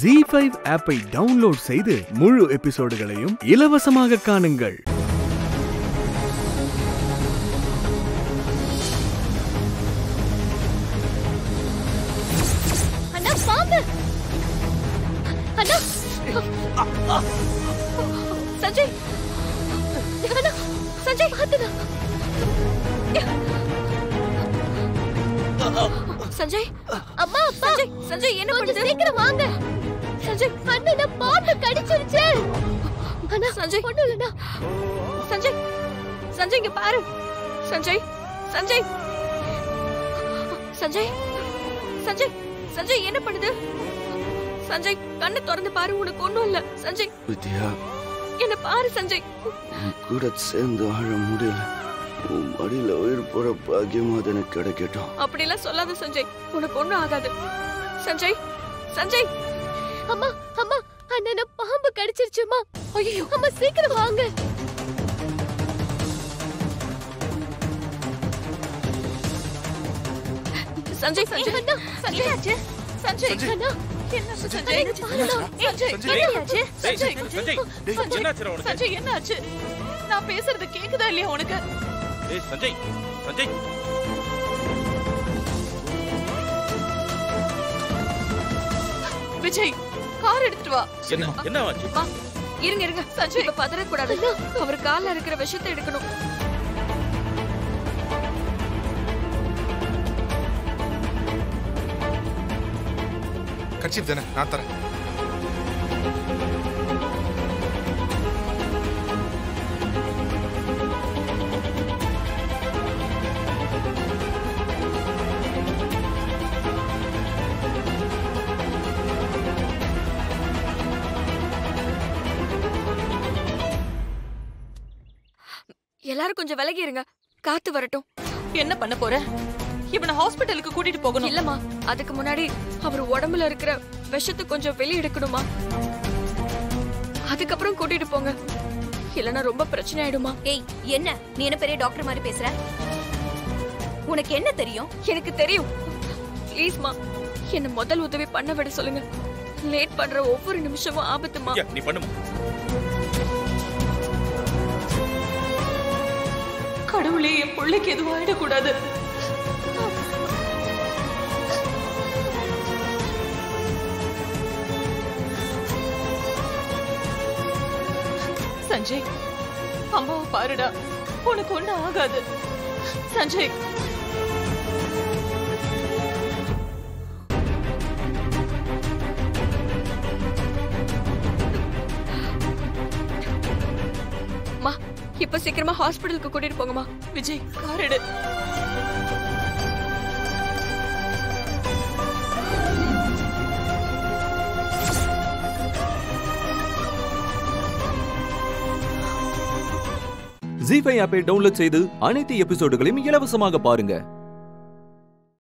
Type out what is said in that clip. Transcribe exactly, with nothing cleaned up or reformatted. Z five app-ஐ download செய்து முழு எபிசோடுகளையும் இலவசமாக காணுங்கள். அண்ணா பாம்பு. அண்ணா. சஞ்சய். அண்ணா சஞ்சய் பாத்துடா. சஞ்சய் அம்மா அப்பா சஞ்சய் என்ன பண்ணுது? சீக்கிரம் வாங்க. Sanjay, கண்ணுல பாம்பு கடிச்சிருச்சு. அண்ணா சஞ்சய் ஒண்ணு இல்லண்ணா. சஞ்சய் சஞ்சய் இங்க பாரு. சஞ்சய் சஞ்சய் சஞ்சய் சஞ்சய் சஞ்சய் என்ன பண்ணுது? சஞ்சய் கண்ணை திறந்து பாரு, உனக்கு ஒண்ணும் இல்ல. சஞ்சய் வித்யா என்ன பாரு சஞ்சய். கூட சேர்ந்து வாழ முடியல. உன் மடியில உயிர் போற பாக்கியமா எனக்கு கிடைக்கட்டும். அப்படிலாம் சொல்லாத சஞ்சய், உனக்கு ஒண்ணும் ஆகாது. சஞ்சய் சஞ்சய் அம்மா அம்மா அண்ணனை பாம்பு கடிச்சிருச்சுமா. ஐயோ அம்மா சீக்கிரம் வாங்க. சஞ்சய் சஞ்சய் அண்ணா சஞ்சய் ஆச்சு. சஞ்சய் அண்ணா என்ன சஞ்சய் என்னாச்சு? சஞ்சய் சஞ்சய் டேய் என்னாச்சுடா உனக்கு? சஞ்சய் என்னாச்சு? நான் பேசுறது கேக்குதா இல்லையா உனக்கு? ஏய் சஞ்சய் சஞ்சய் விஜய் கார் எடுத்துட்டு வா. என்ன என்ன ஆச்சு? இருங்க இருங்க சஞ்சய் இப்ப பதற கூடாது. அவர் கால்ல இருக்கிற விஷத்தை எடுக்கணும். கட்சிப் தானே நான் தரேன். எல்லாரும் கொஞ்சம் விலகி இருங்க, காத்து வரட்டும். என்ன பண்ண போற? இவனை ஹாஸ்பிட்டலுக்கு கூட்டிட்டு போகணும். இல்லம்மா, அதுக்கு முன்னாடி அவர் உடம்புல இருக்கிற விஷத்தை கொஞ்சம் வெளியே எடுக்கணுமா. அதுக்கப்புறம் கூட்டிட்டு போங்க, இல்லன்னா ரொம்ப பிரச்சனை ஆயிடுமா. ஏய் என்ன நீ என்ன பெரிய டாக்டர் மாதிரி பேசுற? உனக்கு என்ன தெரியும்? எனக்கு தெரியும். ப்ளீஸ்மா என்ன முதல் உதவி பண்ண விட சொல்லுங்க. லேட் பண்ற ஒவ்வொரு நிமிஷமும் ஆபத்துமா. நீ பண்ணுமா கடவுளே, என் பிள்ளைக்கு எதுவும் ஆயிடக்கூடாது. சஞ்சய் அம்மாவை பாருடா, உனக்கு ஒண்ணும் ஆகாது. சஞ்சய் இப்ப சீக்கிரமா ஹாஸ்பிடலுக்கு கூட்டிட்டு போங்கம்மா. விஜய் கார் எடு. Z five app-ஐ டவுன்லோட் செய்து அனைத்து எபிசோடுகளையும் இலவசமாக பாருங்க.